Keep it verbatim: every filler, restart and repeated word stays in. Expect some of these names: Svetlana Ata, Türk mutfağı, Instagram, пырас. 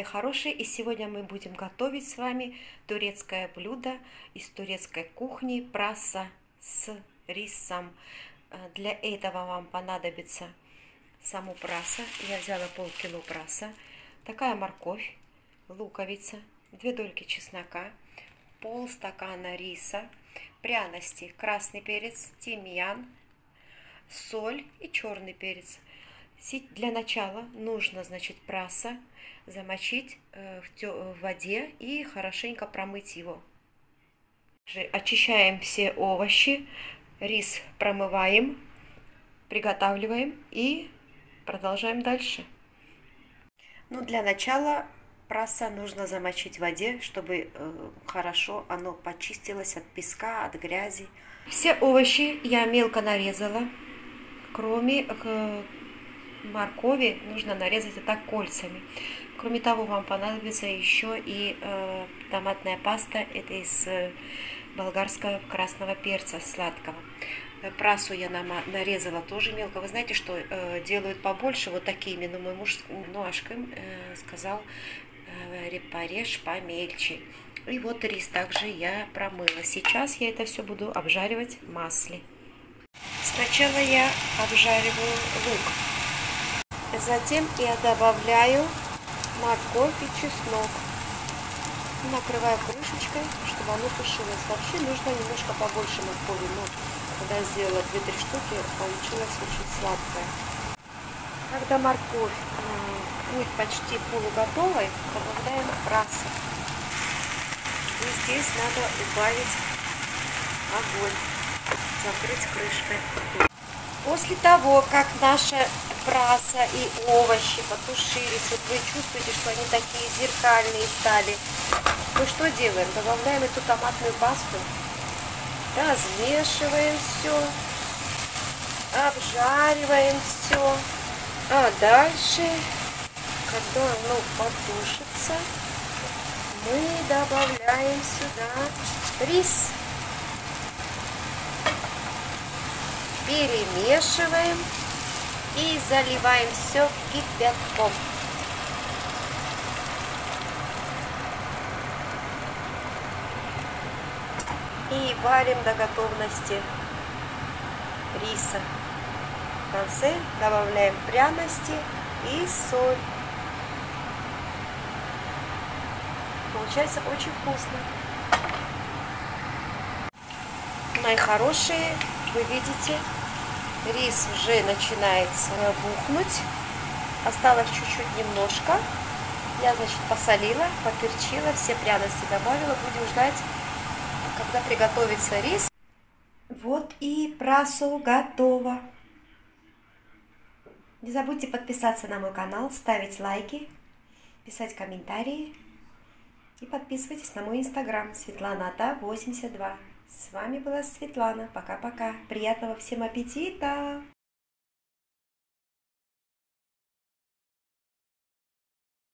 мои хорошие, и сегодня мы будем готовить с вами турецкое блюдо из турецкой кухни пыраса с рисом. Для этого вам понадобится саму пыраса. Я взяла полкило пыраса, такая морковь, луковица, две дольки чеснока, полстакана риса, пряности: красный перец, тимьян, соль и черный перец. Для начала нужно, значит, пыраса замочить в воде и хорошенько промыть его. Очищаем все овощи, рис промываем, приготавливаем и продолжаем дальше. Ну, для начала пыраса нужно замочить в воде, чтобы хорошо оно почистилось от песка, от грязи. Все овощи я мелко нарезала, кроме моркови нужно нарезать это кольцами. Кроме того, вам понадобится еще и э, томатная паста. Это из э, болгарского красного перца сладкого. Пырасу я нарезала тоже мелко. Вы знаете, что э, делают побольше вот такими, но мой муж ну, ашкым, э, сказал, э, порежь помельче. И вот рис также я промыла. Сейчас я это все буду обжаривать в масле. Сначала я обжариваю лук. Затем я добавляю морковь и чеснок. Накрываю крышечкой, чтобы оно тушилось. Вообще нужно немножко побольше моркови, но когда я сделала две-три штуки, получилось очень сладкое. Когда морковь будет почти полуготовой, добавляем пырасу. И здесь надо убавить огонь, закрыть крышкой. После того, как наша пыраса и овощи потушились, вот вы чувствуете, что они такие зеркальные стали, мы что делаем? Добавляем эту томатную пасту, размешиваем все, обжариваем все, а дальше, когда оно потушится, мы добавляем сюда рис. Перемешиваем и заливаем все кипятком. И варим до готовности риса. В конце добавляем пряности и соль. Получается очень вкусно. Мои хорошие, вы видите, рис уже начинает бухнуть. Осталось чуть-чуть немножко. Я, значит, посолила, поперчила, все пряности добавила. Будем ждать, когда приготовится рис. Вот и пырасу готово. Не забудьте подписаться на мой канал, ставить лайки, писать комментарии. И подписывайтесь на мой инстаграм Светлана Ата восемьдесят два. С вами была Светлана. Пока-пока. Приятного всем аппетита!